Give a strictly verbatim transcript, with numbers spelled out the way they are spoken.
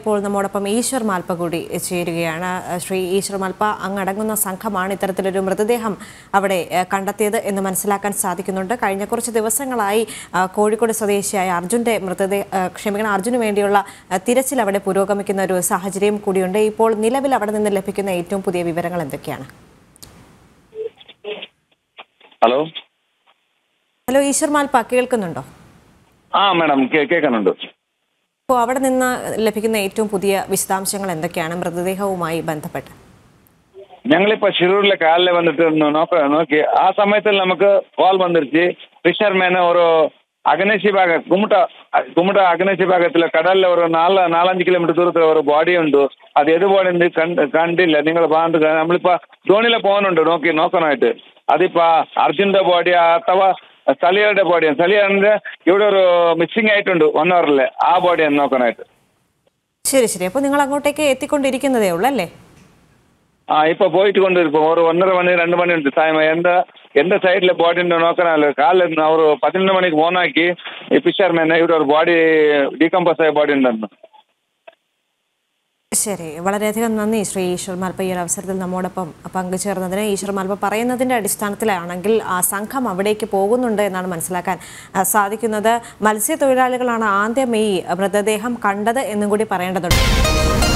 ഇപ്പോൾ നമ്മോടൊപ്പം ഈശ്വർ മാൽപ്പ കൂടി ചേരുകയാണ്. ശ്രീ ഈശ്വർ മാൽപ്പ, അങ്ങടങ്ങുന്ന സംഘമാണ് ഇത്തരത്തിലൊരു മൃതദേഹം അവിടെ കണ്ടെത്തിയത് എന്ന് മനസ്സിലാക്കാൻ സാധിക്കുന്നുണ്ട്. കഴിഞ്ഞ കുറച്ച് ദിവസങ്ങളായി കോഴിക്കോട് സ്വദേശിയായ അർജുൻ്റെ മൃതദേഹ ക്ഷമിക്കണം അർജുന് വേണ്ടിയുള്ള തിരച്ചിൽ അവിടെ പുരോഗമിക്കുന്ന ഒരു സാഹചര്യം കൂടിയുണ്ട്. ഇപ്പോൾ നിലവിൽ അവിടെ നിന്ന് ലഭിക്കുന്ന ഏറ്റവും പുതിയ വിവരങ്ങൾ എന്തൊക്കെയാണ്? ഹലോ ഹലോ ഈശ്വർ മാൽപ്പ, കേൾക്കുന്നുണ്ടോ? ആ മാഡം, കേൾക്കുന്നുണ്ട്. അപ്പോൾ അവിടെ നിന്ന് ലഭിക്കുന്ന ഏറ്റവും പുതിയ വിശദാംശങ്ങൾ എന്തൊക്കെയാണ് മൃതദേഹവുമായി ബന്ധപ്പെട്ട്? ഞങ്ങളിപ്പോ ഷിരൂരിലെ കാലിലെ വന്നിട്ട് നോക്ക നോക്കി ആ സമയത്തിൽ നമുക്ക് കോൾ വന്നിരിച്ച് ഫിഷർമാന് ഒരു അഗ്നേശി ഭാഗം കുമ്മുട്ട കുമ്മുട്ട അഗ്നേശി ഭാഗത്തിലെ കടലിലെ ഒരു നാല് നാലഞ്ച് കിലോമീറ്റർ ദൂരത്തിൽ ഒരു ബോഡി ഉണ്ട്. അത് ഏത് ബോഡി ഉണ്ട് കണ്ടില്ല. നിങ്ങൾ ഭാഗത്ത് നമ്മളിപ്പോ ധോണിയിലെ പോകുന്നുണ്ട് നോക്കി നോക്കാനായിട്ട്. അതിപ്പോ അർജുന്റെ ബോഡിയാ അഥവാ സ്ഥലീയരുടെ ബോഡിയാണ്? സ്ഥലീയരുടെ ഇവിടെ ഒരു മിസ്സിംഗ് ആയിട്ടുണ്ട് വൺ അവറിലെ, ആ ബോഡിയാണ് നോക്കാനായിട്ട്. ശരി ശരി. അപ്പൊ നിങ്ങൾ അങ്ങോട്ടേക്ക് എത്തിക്കൊണ്ടിരിക്കുന്നതേ ഉള്ളൂ അല്ലേ? ആ, ഇപ്പൊ പോയിട്ട് കൊണ്ടിരിക്കും. ഒരു ഒന്നര മണി രണ്ട് മണി ഉണ്ട് സമയം. എന്താ എന്റെ സൈഡിലെ ബോഡിന്റെ നോക്കാനല്ലോ കാലിൽ ഒരു പതിനൊന്ന് മണിക്ക് ഫോണാക്കി ഫിഷർമാൻ ഇവിടെ ഒരു ബോഡി ഡീകമ്പോസ് ആയ ബോഡി ഉണ്ടെന്ന്. ശരി, വളരെയധികം നന്ദി ശ്രീ ഈശ്വർ മാൽപ്പ ഈ ഒരു അവസരത്തിൽ നമ്മോടൊപ്പം പങ്കുചേർന്നതിന്. ഈശ്വർ മാൽപ്പ പറയുന്നതിൻ്റെ അടിസ്ഥാനത്തിലാണെങ്കിൽ ആ സംഘം അവിടേക്ക് പോകുന്നുണ്ട് എന്നാണ് മനസ്സിലാക്കാൻ സാധിക്കുന്നത്. മത്സ്യത്തൊഴിലാളികളാണ് ആദ്യം ഈ മൃതദേഹം കണ്ടത് എന്നും കൂടി പറയേണ്ടതുണ്ട്.